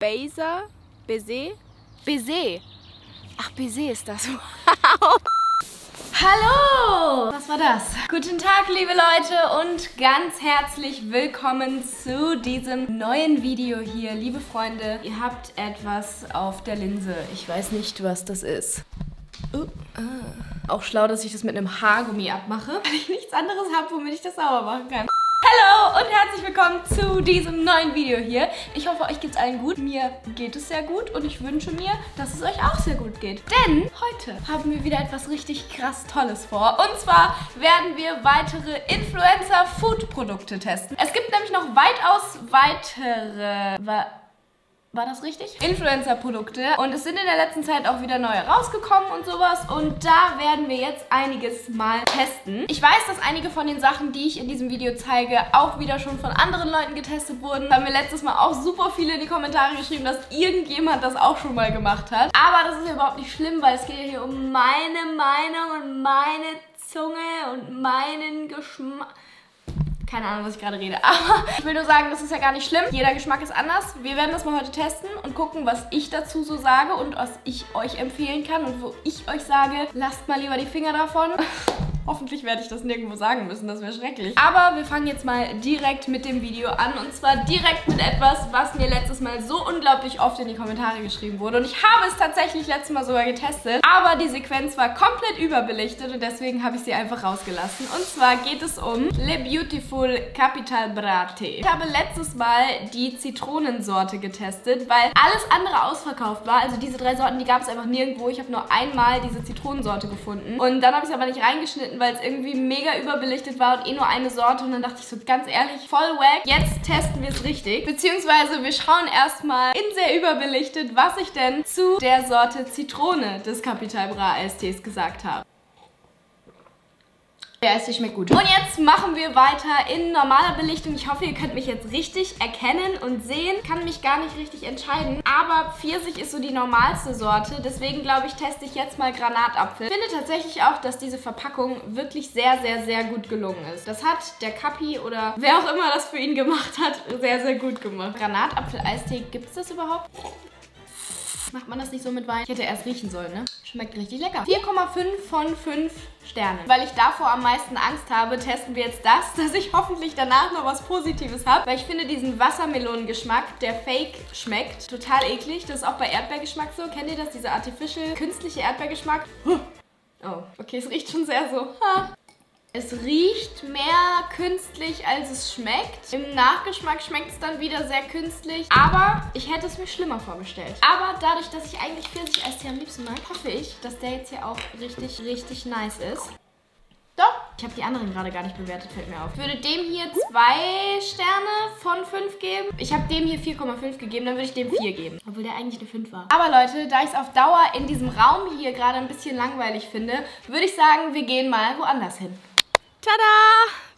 Baiser? Ach, Baiser ist das. Wow. Hallo! Was war das? Guten Tag, liebe Leute, und ganz herzlich willkommen zu diesem neuen Video hier. Liebe Freunde, ihr habt etwas auf der Linse. Ich weiß nicht, was das ist. Auch schlau, dass ich das mit einem Haargummi abmache, weil ich nichts anderes habe, womit ich das sauber machen kann. Hallo und herzlich willkommen zu diesem neuen Video hier. Ich hoffe, euch geht's allen gut. Mir geht es sehr gut und ich wünsche mir, dass es euch auch sehr gut geht. Denn heute haben wir wieder etwas richtig krass Tolles vor. Und zwar werden wir weitere Influencer-Food-Produkte testen. Es gibt nämlich noch weitaus weitere... War das richtig? Influencer-Produkte. Und es sind in der letzten Zeit auch wieder neue rausgekommen und sowas. Und da werden wir jetzt einiges mal testen. Ich weiß, dass einige von den Sachen, die ich in diesem Video zeige, auch wieder schon von anderen Leuten getestet wurden. Da haben mir letztes Mal auch super viele in die Kommentare geschrieben, dass irgendjemand das auch schon mal gemacht hat. Aber das ist ja überhaupt nicht schlimm, weil es geht ja hier um meine Meinung und meine Zunge und meinen Geschmack. Keine Ahnung, was ich gerade rede, aber ich will nur sagen, das ist ja gar nicht schlimm. Jeder Geschmack ist anders. Wir werden das mal heute testen und gucken, was ich dazu so sage und was ich euch empfehlen kann und wo ich euch sage, lasst mal lieber die Finger davon. Hoffentlich werde ich das nirgendwo sagen müssen, das wäre schrecklich. Aber wir fangen jetzt mal direkt mit dem Video an und zwar direkt mit etwas, was mir letztes Mal so unglaublich oft in die Kommentare geschrieben wurde. Und ich habe es tatsächlich letztes Mal sogar getestet, aber die Sequenz war komplett überbelichtet und deswegen habe ich sie einfach rausgelassen. Und zwar geht es um Lay Beautiful Capital Bratee. Ich habe letztes Mal die Zitronensorte getestet, weil alles andere ausverkauft war. Also diese drei Sorten, die gab es einfach nirgendwo. Ich habe nur einmal diese Zitronensorte gefunden und dann habe ich es aber nicht reingeschnitten, weil es irgendwie mega überbelichtet war und eh nur eine Sorte und dann dachte ich so ganz ehrlich, voll wack, jetzt testen wir es richtig. Beziehungsweise wir schauen erstmal in sehr überbelichtet, was ich denn zu der Sorte Zitrone des Capital Bratee gesagt habe. Ja, es schmeckt gut. Und jetzt machen wir weiter in normaler Belichtung. Ich hoffe, ihr könnt mich jetzt richtig erkennen und sehen. Ich kann mich gar nicht richtig entscheiden. Aber Pfirsich ist so die normalste Sorte. Deswegen, glaube ich, teste ich jetzt mal Granatapfel. Ich finde tatsächlich auch, dass diese Verpackung wirklich sehr, sehr, sehr gut gelungen ist. Das hat der Kapi oder wer auch immer das für ihn gemacht hat, sehr, sehr gut gemacht. Granatapfel-Eistee, gibt es das überhaupt? Macht man das nicht so mit Wein? Ich hätte erst riechen sollen, ne? Schmeckt richtig lecker. 4,5 von 5 Sternen. Weil ich davor am meisten Angst habe, testen wir jetzt das, dass ich hoffentlich danach noch was Positives habe. Weil ich finde diesen Wassermelonengeschmack, der fake schmeckt, total eklig. Das ist auch bei Erdbeergeschmack so. Kennt ihr das? Dieser artificial, künstliche Erdbeergeschmack. Oh, okay, es riecht schon sehr so. Ha. Es riecht mehr künstlich, als es schmeckt. Im Nachgeschmack schmeckt es dann wieder sehr künstlich. Aber ich hätte es mir schlimmer vorgestellt. Aber dadurch, dass ich eigentlich Pfirsicheistee am liebsten mag, hoffe ich, dass der jetzt hier auch richtig, richtig nice ist. Doch. Ich habe die anderen gerade gar nicht bewertet, fällt mir auf. Ich würde dem hier 2 Sterne von 5 geben. Ich habe dem hier 4,5 gegeben, dann würde ich dem 4 geben. Obwohl der eigentlich eine 5 war. Aber Leute, da ich es auf Dauer in diesem Raum hier gerade ein bisschen langweilig finde, würde ich sagen, wir gehen mal woanders hin. Tada!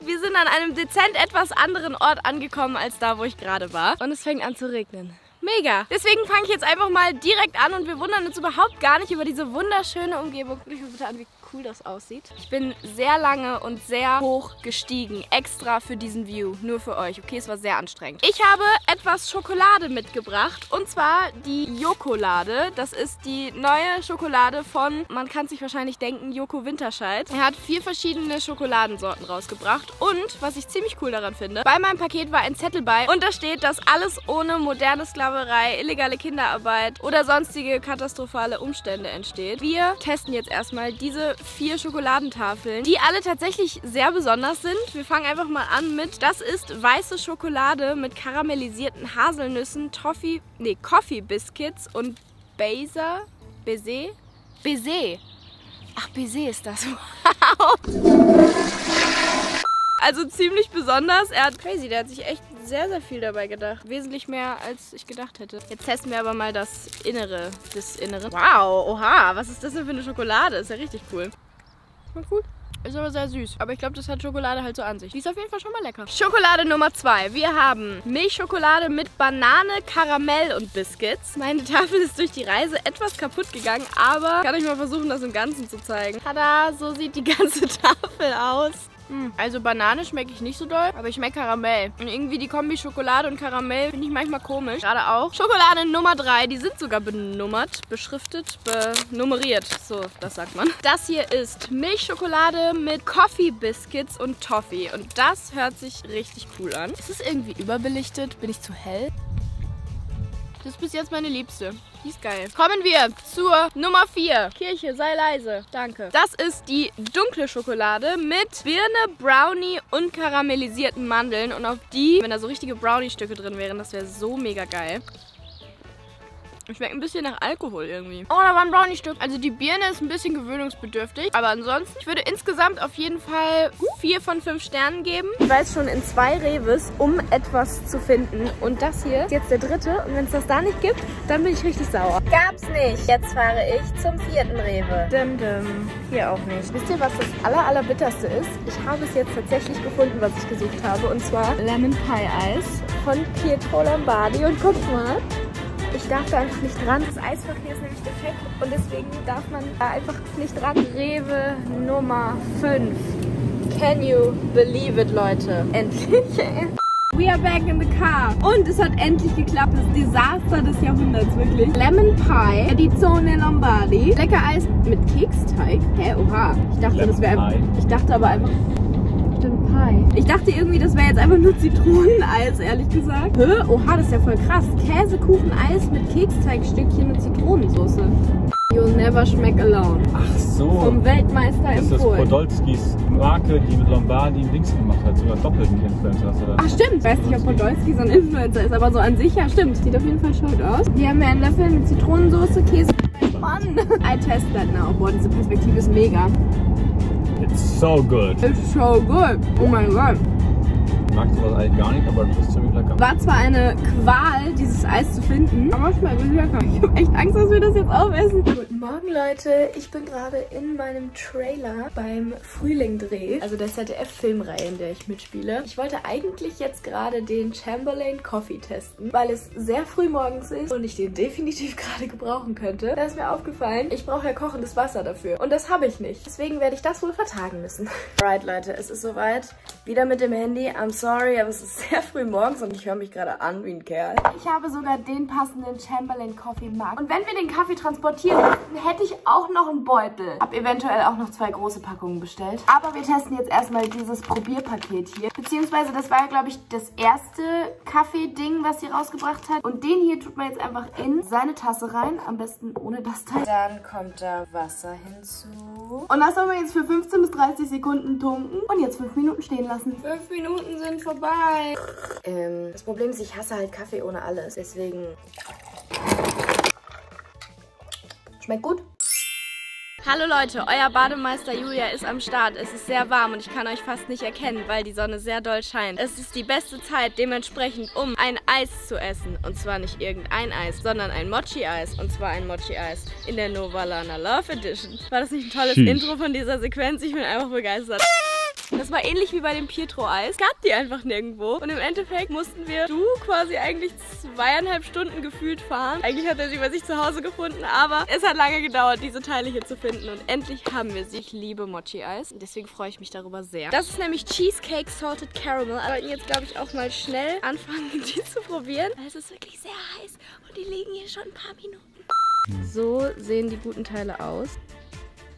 Wir sind an einem dezent etwas anderen Ort angekommen, als da, wo ich gerade war. Und es fängt an zu regnen. Mega! Deswegen fange ich jetzt einfach mal direkt an und wir wundern uns überhaupt gar nicht über diese wunderschöne Umgebung. Guck mal bitte an, wie cool das aussieht. Ich bin sehr lange und sehr hoch gestiegen, extra für diesen View, nur für euch. Okay, es war sehr anstrengend. Ich habe etwas Schokolade mitgebracht und zwar die Jokolade. Das ist die neue Schokolade von, man kann sich wahrscheinlich denken, Joko Winterscheidt. Er hat 4 verschiedene Schokoladensorten rausgebracht und, was ich ziemlich cool daran finde, bei meinem Paket war ein Zettel bei und da steht, dass alles ohne moderne Sklaverei, illegale Kinderarbeit oder sonstige katastrophale Umstände entsteht. Wir testen jetzt erstmal diese 4 Schokoladentafeln, die alle tatsächlich sehr besonders sind. Wir fangen einfach mal an mit, das ist weiße Schokolade mit karamellisierten Haselnüssen, Coffee Biscuits und Baiser? Ach, Baiser ist das. Wow. Also ziemlich besonders. Er hat crazy, der hat sich echt sehr, sehr viel dabei gedacht. Wesentlich mehr, als ich gedacht hätte. Jetzt testen wir aber mal das Innere des Inneren. Wow, oha, was ist das denn für eine Schokolade? Ist ja richtig cool. War cool. Ist aber sehr süß. Aber ich glaube, das hat Schokolade halt so an sich. Die ist auf jeden Fall schon mal lecker. Schokolade Nummer 2. Wir haben Milchschokolade mit Banane, Karamell und Biscuits. Meine Tafel ist durch die Reise etwas kaputt gegangen, aber kann ich mal versuchen, das im Ganzen zu zeigen. Tada, so sieht die ganze Tafel aus. Also Banane schmecke ich nicht so doll, aber ich schmecke Karamell. Und irgendwie die Kombi Schokolade und Karamell finde ich manchmal komisch. Gerade auch. Schokolade Nummer 3, die sind sogar benummert, beschriftet, benummeriert. So, das sagt man. Das hier ist Milchschokolade mit Coffee Biscuits und Toffee. Und das hört sich richtig cool an. Ist es irgendwie überbelichtet? Bin ich zu hell? Das ist bis jetzt meine Liebste. Die ist geil. Kommen wir zur Nummer 4. Kirche, sei leise. Danke. Das ist die dunkle Schokolade mit Birne, Brownie und karamellisierten Mandeln. Und auf die, wenn da so richtige Brownie-Stücke drin wären, das wäre so mega geil. Schmeckt ein bisschen nach Alkohol irgendwie. Oh, da war ein Brownie-Stück. Also die Birne ist ein bisschen gewöhnungsbedürftig. Aber ansonsten, ich würde insgesamt auf jeden Fall 4 von 5 Sternen geben. Ich war jetzt schon in 2 Rewes, um etwas zu finden. Und das hier ist jetzt der 3. Und wenn es das da nicht gibt, dann bin ich richtig sauer. Gab's nicht. Jetzt fahre ich zum 4. Rewe. Dim, dim. Hier auch nicht. Wisst ihr, was das allerbitterste ist? Ich habe es jetzt tatsächlich gefunden, was ich gesucht habe. Und zwar Lemon Pie Eis von Pietro Lombardi. Und guck mal. Ich darf da einfach nicht dran. Das Eisverkehr ist nämlich defekt und deswegen darf man da einfach nicht dran. Rewe Nummer 5. Can you believe it, Leute? Endlich. We are back in the car. Und es hat endlich geklappt. Das Desaster des Jahrhunderts, wirklich. Lemon Pie, die Zone Lombardi. Lecker Eis mit Keksteig. Hä, oha. Ich dachte, das wäre einfach... Ich dachte aber einfach... Ich dachte irgendwie, das wäre jetzt einfach nur Zitroneneis, ehrlich gesagt. Hä? Oha, das ist ja voll krass. Käsekucheneis mit Keksteigstückchen und Zitronensauce. You'll never schmeck alone. Ach so. Vom Weltmeister empfohlen. Das ist Podolskis Marke, die mit Lombardi Links gemacht hat. Sogar doppelten Influencer. Ach stimmt. Ich weiß nicht, ob Podolski so ein Influencer ist, aber so an sich ja stimmt. Sieht auf jeden Fall schön aus. Wir haben ja einen Löffel mit Zitronensauce, Käse. Mann! I test that now. Boah, diese Perspektive ist mega. It's so good. It's so good. Oh mein Gott. Ich mag sowas eigentlich gar nicht, aber das ist ziemlich lecker. War zwar eine Qual, dieses Eis zu finden, aber schmeckt lecker. Ich habe echt Angst, dass wir das jetzt aufessen. Guten Morgen, Leute. Ich bin gerade in meinem Trailer beim Frühling-Dreh, also der ZDF-Filmreihe, in der ich mitspiele. Ich wollte eigentlich jetzt gerade den Chamberlain Coffee testen, weil es sehr früh morgens ist und ich den definitiv gerade gebrauchen könnte. Da ist mir aufgefallen, ich brauche ja kochendes Wasser dafür. Und das habe ich nicht. Deswegen werde ich das wohl vertagen müssen. Alright, Leute, es ist soweit. Wieder mit dem Handy am Sorry, aber es ist sehr früh morgens und ich höre mich gerade an wie ein Kerl. Ich habe sogar den passenden Chamberlain Coffee im Markt. Und wenn wir den Kaffee transportieren müssten, hätte ich auch noch einen Beutel. Habe eventuell auch noch 2 große Packungen bestellt. Aber wir testen jetzt erstmal dieses Probierpaket hier. Beziehungsweise das war ja, glaube ich, das erste Kaffee-Ding, was sie rausgebracht hat. Und den hier tut man jetzt einfach in seine Tasse rein. Am besten ohne das Teil. Dann kommt da Wasser hinzu. Und das sollen wir jetzt für 15 bis 30 Sekunden tunken. Und jetzt 5 Minuten stehen lassen. 5 Minuten sind vorbei. Das Problem ist, ich hasse halt Kaffee ohne alles. Deswegen... Schmeckt gut. Hallo Leute, euer Bademeister Julia ist am Start. Es ist sehr warm und ich kann euch fast nicht erkennen, weil die Sonne sehr doll scheint. Es ist die beste Zeit dementsprechend, um ein Eis zu essen. Und zwar nicht irgendein Eis, sondern ein Mochi-Eis. Und zwar ein Mochi-Eis in der Novalanalove Edition. War das nicht ein tolles Intro von dieser Sequenz? Ich bin einfach begeistert. Das war ähnlich wie bei dem Pietro-Eis. Gab die einfach nirgendwo. Und im Endeffekt mussten wir quasi eigentlich 2,5 Stunden gefühlt fahren. Eigentlich hat er sie bei sich zu Hause gefunden, aber es hat lange gedauert, diese Teile hier zu finden. Und endlich haben wir sie. Ich liebe Mochi-Eis. Deswegen freue ich mich darüber sehr. Das ist nämlich Cheesecake Salted Caramel. Wir sollten jetzt, glaube ich, auch mal schnell anfangen, die zu probieren. Weil es ist wirklich sehr heiß und die liegen hier schon ein paar Minuten. So sehen die guten Teile aus.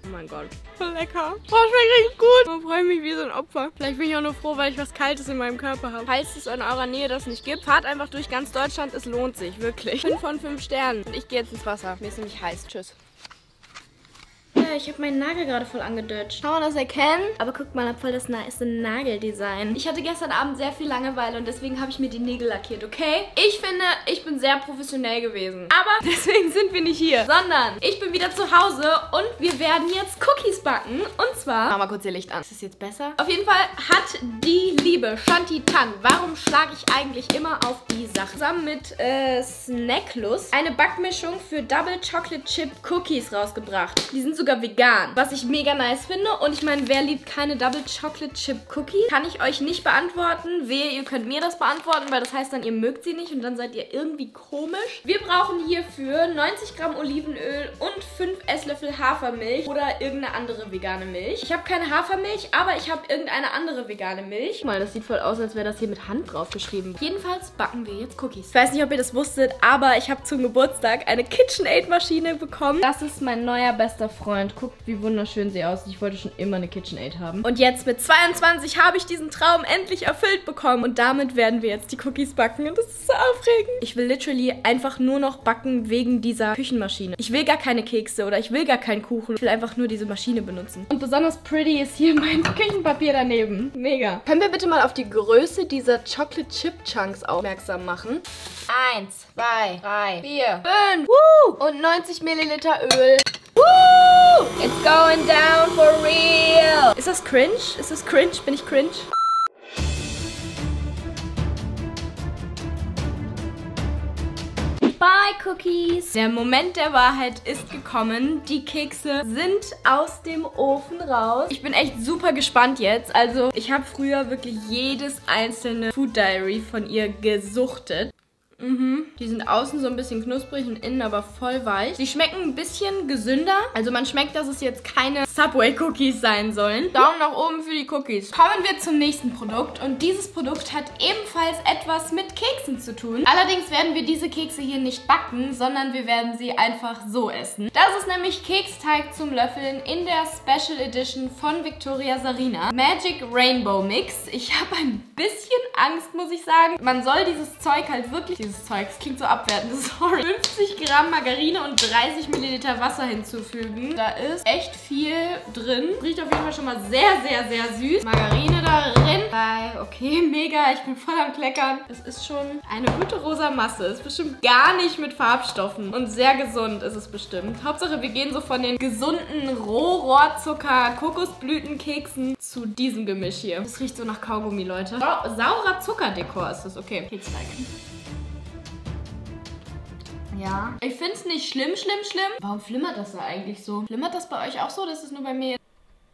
Oh mein Gott. Voll lecker. Boah, schmeckt richtig gut. Ich freue mich wie so ein Opfer. Vielleicht bin ich auch nur froh, weil ich was Kaltes in meinem Körper habe. Falls es in eurer Nähe das nicht gibt, fahrt einfach durch ganz Deutschland. Es lohnt sich, wirklich. 5 von 5 Sternen. Und ich gehe jetzt ins Wasser. Mir ist nämlich heiß. Tschüss. Ich habe meinen Nagel gerade voll angedeutscht. Kann man das erkennen? Aber guck mal, voll das nice Nageldesign. Ich hatte gestern Abend sehr viel Langeweile und deswegen habe ich mir die Nägel lackiert, okay? Ich finde, ich bin sehr professionell gewesen. Aber deswegen sind wir nicht hier, sondern ich bin wieder zu Hause und wir werden jetzt Cookies backen. Und zwar... Mach mal kurz ihr Licht an. Ist das jetzt besser? Auf jeden Fall hat die liebe Shanti Tan, warum schlage ich eigentlich immer auf die Sache? Zusammen mit Snacklus eine Backmischung für Double Chocolate Chip Cookies rausgebracht. Die sind sogar vegan, was ich mega nice finde. Und ich meine, wer liebt keine Double Chocolate Chip Cookie? Kann ich euch nicht beantworten. Wehe, ihr könnt mir das beantworten, weil das heißt dann, ihr mögt sie nicht und dann seid ihr irgendwie komisch. Wir brauchen hierfür 90 Gramm Olivenöl und 5 Esslöffel Hafermilch oder irgendeine andere vegane Milch. Ich habe keine Hafermilch, aber ich habe irgendeine andere vegane Milch. Guck mal, das sieht voll aus, als wäre das hier mit Hand drauf geschrieben. Jedenfalls backen wir jetzt Cookies. Ich weiß nicht, ob ihr das wusstet, aber ich habe zum Geburtstag eine KitchenAid-Maschine bekommen. Das ist mein neuer bester Freund. Guckt, wie wunderschön sie aussieht. Ich wollte schon immer eine KitchenAid haben. Und jetzt mit 22 habe ich diesen Traum endlich erfüllt bekommen. Und damit werden wir jetzt die Cookies backen. Und das ist so aufregend. Ich will literally einfach nur noch backen wegen dieser Küchenmaschine. Ich will gar keine Kekse oder ich will gar keinen Kuchen. Ich will einfach nur diese Maschine benutzen. Und besonders pretty ist hier mein Küchenpapier daneben. Mega. Können wir bitte mal auf die Größe dieser Chocolate Chip Chunks aufmerksam machen? 1, 2, 3, 4, 5 und 90 Milliliter Öl. Woo! It's going down for real. Ist das cringe? Ist das cringe? Bin ich cringe? Bye, Cookies. Der Moment der Wahrheit ist gekommen. Die Kekse sind aus dem Ofen raus. Ich bin echt super gespannt jetzt. Also, ich habe früher wirklich jedes einzelne Food Diary von ihr gesuchtet. Mhm. Die sind außen so ein bisschen knusprig und innen aber voll weich. Sie schmecken ein bisschen gesünder. Also man schmeckt, dass es jetzt keine Subway-Cookies sein sollen. Daumen nach oben für die Cookies. Kommen wir zum nächsten Produkt. Und dieses Produkt hat ebenfalls etwas mit Keksen zu tun. Allerdings werden wir diese Kekse hier nicht backen, sondern wir werden sie einfach so essen. Das ist nämlich Keksteig zum Löffeln in der Special Edition von Victoria Sarina. Magic Rainbow Mix. Ich habe ein bisschen Angst, muss ich sagen. Man soll dieses Zeug halt wirklich... Dieses Zeug, das klingt so abwertend, sorry. 50 Gramm Margarine und 30 Milliliter Wasser hinzufügen. Da ist echt viel drin. Riecht auf jeden Fall schon mal sehr, sehr, sehr süß. Margarine darin. Okay, mega. Ich bin voll am Kleckern. Es ist schon eine gute rosa Masse. Ist bestimmt gar nicht mit Farbstoffen. Und sehr gesund ist es bestimmt. Hauptsache, wir gehen so von den gesunden Rohrzucker, Kokosblütenkeksen zu diesem Gemisch hier. Das riecht so nach Kaugummi, Leute. Saurer Zuckerdekor ist das. Okay, Keksteig. Ja. Ich finde es nicht schlimm. Warum flimmert das da eigentlich so? Flimmert das bei euch auch so? Das ist nur bei mir.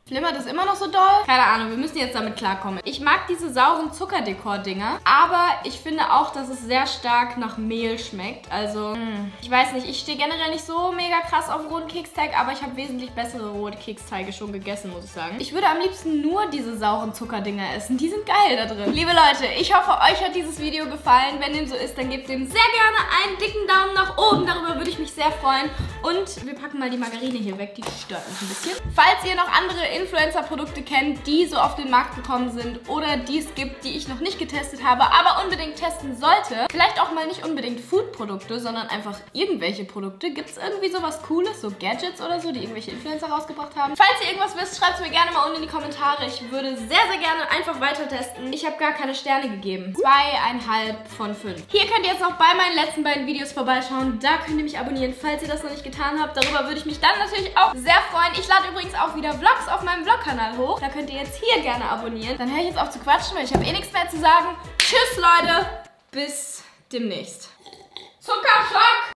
Flimmert das immer noch so doll? Keine Ahnung, wir müssen jetzt damit klarkommen. Ich mag diese sauren Zuckerdekor-Dinger, aber ich finde auch, dass es sehr stark nach Mehl schmeckt. Also, ich weiß nicht, ich stehe generell nicht so mega krass auf rohen Keksteig, aber ich habe wesentlich bessere rohe Keksteige schon gegessen, muss ich sagen. Ich würde am liebsten nur diese sauren Zuckerdinger essen. Die sind geil da drin. Liebe Leute, ich hoffe, euch hat dieses Video gefallen. Wenn dem so ist, dann gebt dem sehr gerne einen dicken Daumen nach oben. Darüber würde ich mich sehr freuen. Und wir packen mal die Margarine hier weg, die stört mich ein bisschen. Falls ihr noch andere Influencer-Produkte kennt, die so auf den Markt gekommen sind oder die es gibt, die ich noch nicht getestet habe, aber unbedingt testen sollte. Vielleicht auch mal nicht unbedingt Food-Produkte, sondern einfach irgendwelche Produkte. Gibt es irgendwie sowas Cooles, so Gadgets oder so, die irgendwelche Influencer rausgebracht haben? Falls ihr irgendwas wisst, schreibt es mir gerne mal unten in die Kommentare. Ich würde sehr, sehr gerne einfach weiter testen. Ich habe gar keine Sterne gegeben. 2,5 von 5. Hier könnt ihr jetzt noch bei meinen letzten beiden Videos vorbeischauen. Da könnt ihr mich abonnieren, falls ihr das noch nicht getan habt. Darüber würde ich mich dann natürlich auch sehr freuen. Ich lade übrigens auch wieder Vlogs auf meinem Vlog-Kanal hoch. Da könnt ihr jetzt hier gerne abonnieren. Dann höre ich jetzt auf zu quatschen, weil ich habe eh nichts mehr zu sagen. Tschüss, Leute. Bis demnächst. Zuckerschock!